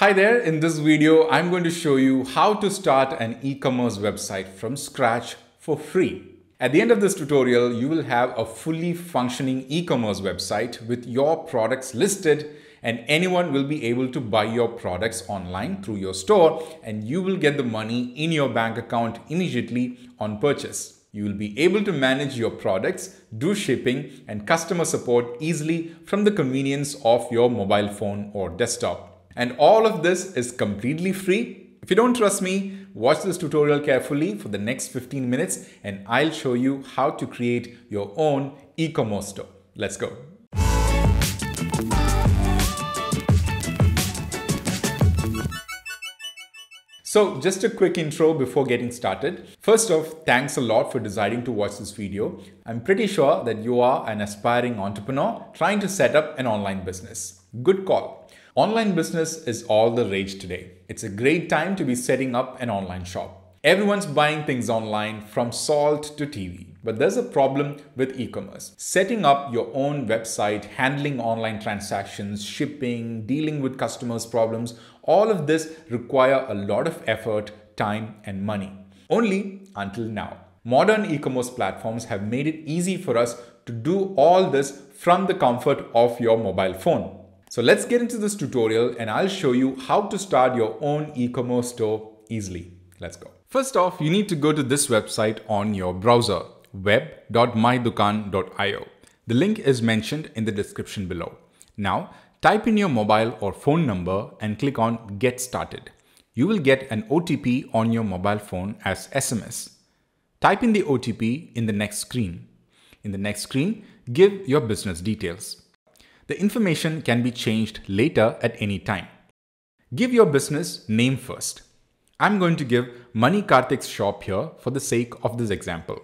Hi there, in this video, I'm going to show you how to start an e-commerce website from scratch for free. At the end of this tutorial, you will have a fully functioning e-commerce website with your products listed and anyone will be able to buy your products online through your store and you will get the money in your bank account immediately on purchase. You will be able to manage your products, do shipping and customer support easily from the convenience of your mobile phone or desktop. And all of this is completely free. If you don't trust me, watch this tutorial carefully for the next 15 minutes and I'll show you how to create your own e-commerce store. Let's go. So just a quick intro before getting started. First off, thanks a lot for deciding to watch this video. I'm pretty sure that you are an aspiring entrepreneur trying to set up an online business. Good call. Online business is all the rage today. It's a great time to be setting up an online shop. Everyone's buying things online from salt to TV. But there's a problem with e-commerce. Setting up your own website, handling online transactions, shipping, dealing with customers' problems, all of this require a lot of effort, time, and money. Only until now. Modern e-commerce platforms have made it easy for us to do all this from the comfort of your mobile phone. So let's get into this tutorial and I'll show you how to start your own e-commerce store easily. Let's go. First off, you need to go to this website on your browser, web.mydukaan.io. The link is mentioned in the description below. Now, type in your mobile or phone number and click on Get Started. You will get an OTP on your mobile phone as SMS. Type in the OTP in the next screen. In the next screen, give your business details. The information can be changed later at any time. Give your business name first. I'm going to give Mani Karthik's shop here for the sake of this example.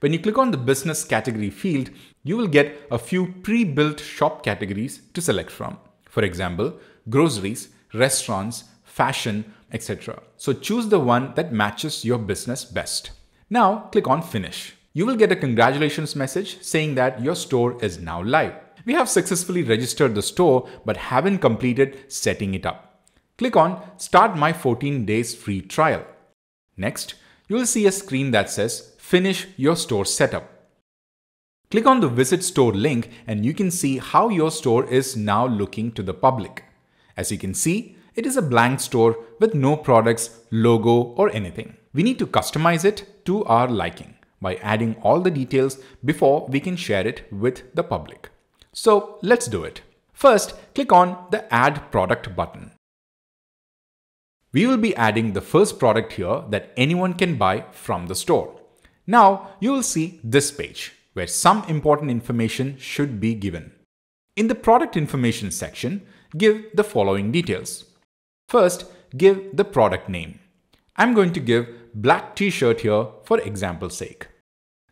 When you click on the business category field, you will get a few pre-built shop categories to select from. For example, groceries, restaurants, fashion, etc. So choose the one that matches your business best. Now click on Finish. You will get a congratulations message saying that your store is now live. We have successfully registered the store but haven't completed setting it up. Click on Start My 14 Days Free Trial. Next, you will see a screen that says Finish Your Store Setup. Click on the Visit Store link and you can see how your store is now looking to the public. As you can see, it is a blank store with no products, logo or anything. We need to customize it to our liking by adding all the details before we can share it with the public. So let's do it. First, click on the Add Product button. We will be adding the first product here that anyone can buy from the store. Now you will see this page where some important information should be given. In the product information section, give the following details. First, give the product name. I'm going to give black t-shirt here for example's sake.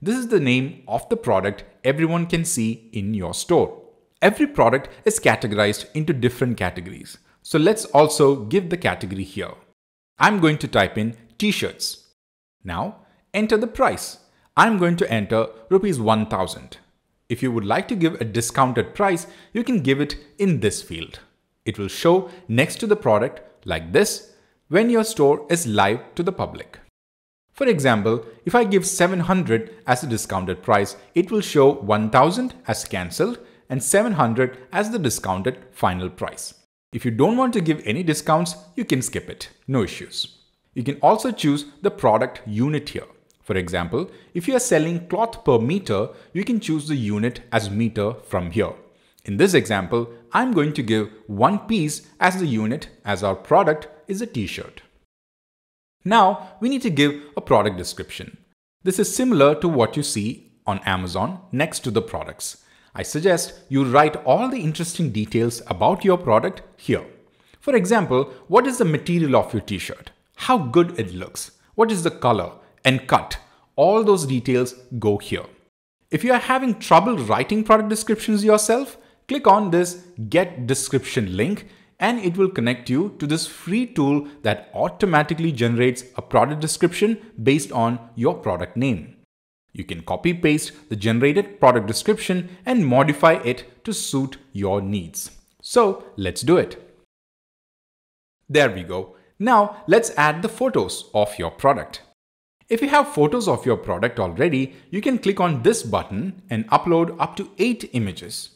This is the name of the product everyone can see in your store. Every product is categorized into different categories. So let's also give the category here. I'm going to type in t-shirts. Now enter the price. I'm going to enter rupees 1000. If you would like to give a discounted price, you can give it in this field. It will show next to the product like this when your store is live to the public. For example, if I give 700 as a discounted price, it will show 1000 as cancelled and 700 as the discounted final price. If you don't want to give any discounts, you can skip it. No issues. You can also choose the product unit here. For example, if you are selling cloth per meter, you can choose the unit as meter from here. In this example, I'm going to give one piece as the unit as our product is a t-shirt. Now we need to give a product description. This is similar to what you see on Amazon next to the products. I suggest you write all the interesting details about your product here. For example, what is the material of your t-shirt? How good it looks? What is the color and cut? All those details go here. If you are having trouble writing product descriptions yourself, click on this Get Description link and it will connect you to this free tool that automatically generates a product description based on your product name. You can copy paste the generated product description and modify it to suit your needs. So let's do it. There we go. Now let's add the photos of your product. If you have photos of your product already, you can click on this button and upload up to 8 images.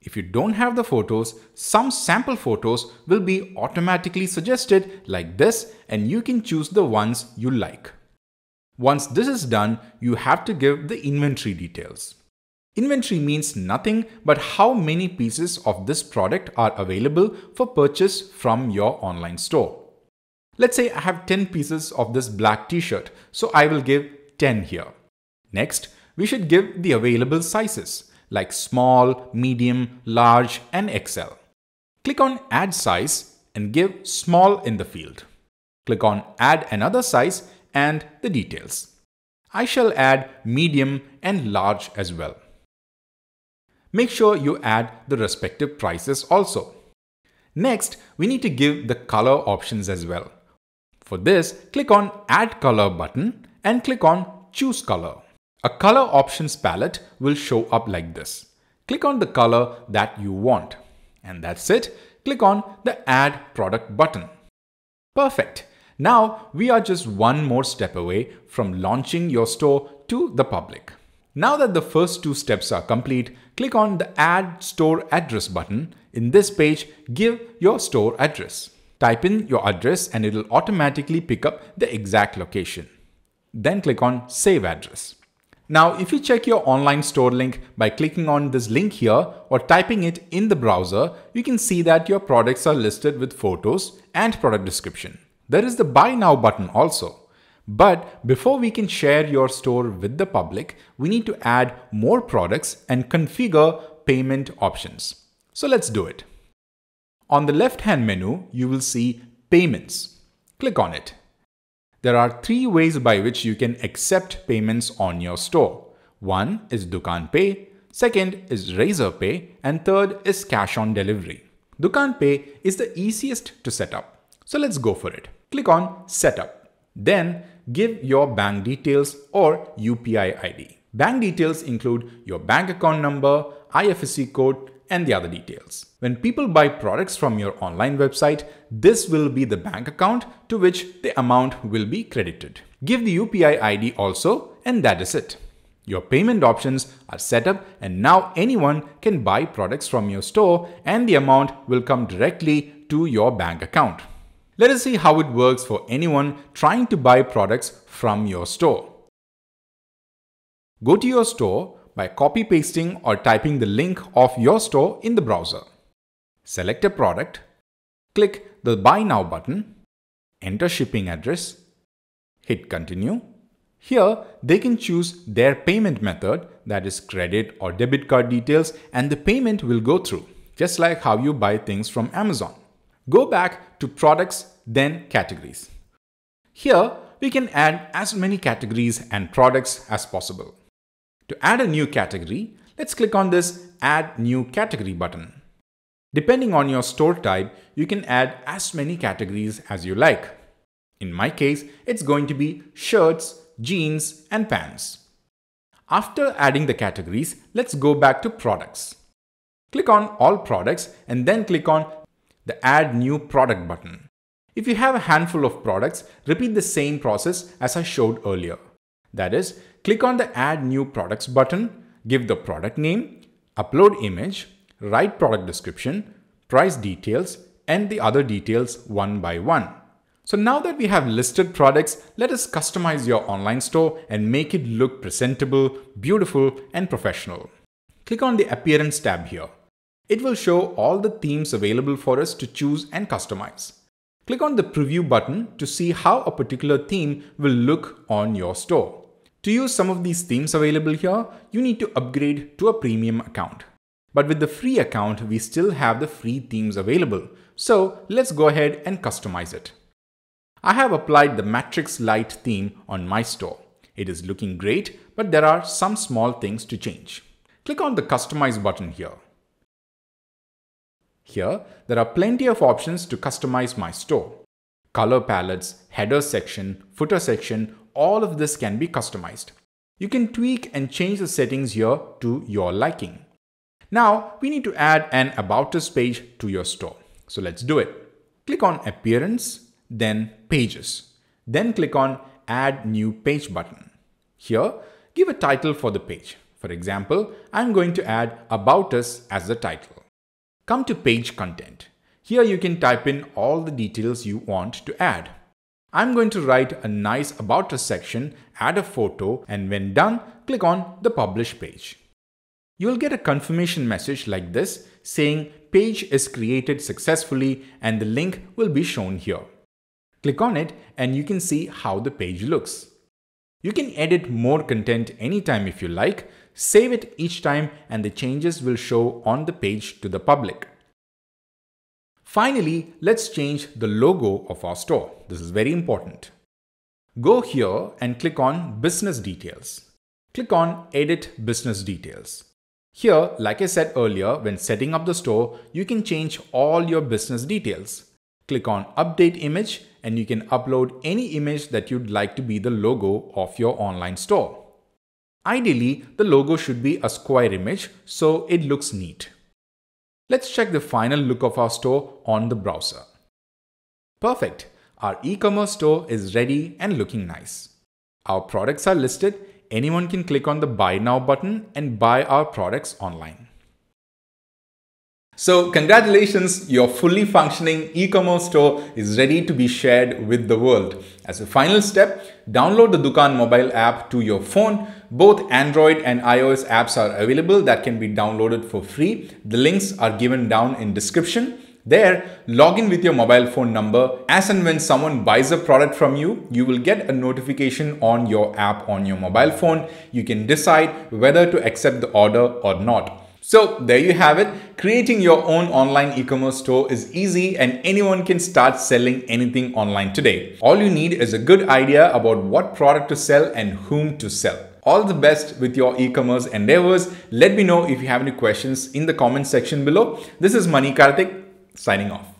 If you don't have the photos, some sample photos will be automatically suggested like this, and you can choose the ones you like. Once this is done, you have to give the inventory details. Inventory means nothing but how many pieces of this product are available for purchase from your online store. Let's say I have 10 pieces of this black t-shirt, so I will give 10 here. Next, we should give the available sizes like small, medium, large, and XL. Click on Add Size and give small in the field. Click on Add another size and the details. I shall add medium and large as well. Make sure you add the respective prices also. Next, we need to give the color options as well. For this, click on Add Color button and click on Choose Color. A color options palette will show up like this. Click on the color that you want. And that's it. Click on the Add Product button. Perfect. Now we are just one more step away from launching your store to the public. Now that the first two steps are complete, click on the Add Store Address button. In this page, give your store address. Type in your address and it'll automatically pick up the exact location. Then click on Save Address. Now, if you check your online store link by clicking on this link here or typing it in the browser, you can see that your products are listed with photos and product description. There is the Buy Now button also. But before we can share your store with the public, we need to add more products and configure payment options. So let's do it. On the left-hand menu, you will see Payments. Click on it. There are 3 ways by which you can accept payments on your store. One is Dukaan Pay, second is Razorpay, and third is Cash on Delivery. Dukaan Pay is the easiest to set up. So let's go for it. Click on Setup. Then give your bank details or UPI ID. Bank details include your bank account number, IFSC code, and the other details. When people buy products from your online website, this will be the bank account to which the amount will be credited. Give the UPI ID also, and that is it. Your payment options are set up, and now anyone can buy products from your store and the amount will come directly to your bank account. Let us see how it works for anyone trying to buy products from your store. Go to your store by copy-pasting or typing the link of your store in the browser. Select a product, click the Buy Now button, enter shipping address, hit Continue. Here, they can choose their payment method, that is credit or debit card details, and the payment will go through, just like how you buy things from Amazon. Go back to Products, then Categories. Here, we can add as many categories and products as possible. To add a new category, let's click on this Add New Category button. Depending on your store type, you can add as many categories as you like. In my case, it's going to be shirts, jeans, and pants. After adding the categories, let's go back to Products. Click on All Products and then click on the Add New Product button. If you have a handful of products, repeat the same process as I showed earlier. That is, click on the Add New Products button, give the product name, upload image, write product description, price details, and the other details one by one. So now that we have listed products, let us customize your online store and make it look presentable, beautiful, and professional. Click on the Appearance tab here. It will show all the themes available for us to choose and customize. Click on the Preview button to see how a particular theme will look on your store. To use some of these themes available here, you need to upgrade to a premium account. But with the free account, we still have the free themes available. So let's go ahead and customize it. I have applied the Matrix Lite theme on my store. It is looking great, but there are some small things to change. Click on the Customize button here. Here, there are plenty of options to customize my store. Color palettes, header section, footer section, all of this can be customized. You can tweak and change the settings here to your liking. Now, we need to add an About Us page to your store. So let's do it. Click on Appearance, then Pages. Then click on Add New Page button. Here, give a title for the page. For example, I'm going to add About Us as the title. Come to Page Content. Here you can type in all the details you want to add. I'm going to write a nice About Us section, add a photo, and when done, click on the Publish page. You'll get a confirmation message like this saying page is created successfully and the link will be shown here. Click on it and you can see how the page looks. You can edit more content anytime if you like, save it each time and the changes will show on the page to the public. Finally, let's change the logo of our store. This is very important. Go here and click on Business Details. Click on Edit Business Details. Here, like I said earlier, when setting up the store, you can change all your business details. Click on Update Image and you can upload any image that you'd like to be the logo of your online store. Ideally, the logo should be a square image so it looks neat. Let's check the final look of our store on the browser. Perfect! Our e-commerce store is ready and looking nice. Our products are listed. Anyone can click on the Buy Now button and buy our products online. So congratulations, your fully functioning e-commerce store is ready to be shared with the world. As a final step, download the Dukaan mobile app to your phone. Both Android and iOS apps are available that can be downloaded for free. The links are given down in description. There, log in with your mobile phone number. As and when someone buys a product from you, you will get a notification on your app on your mobile phone. You can decide whether to accept the order or not. So there you have it. Creating your own online e-commerce store is easy and anyone can start selling anything online today. All you need is a good idea about what product to sell and whom to sell. All the best with your e-commerce endeavors. Let me know if you have any questions in the comment section below. This is Mani Karthik signing off.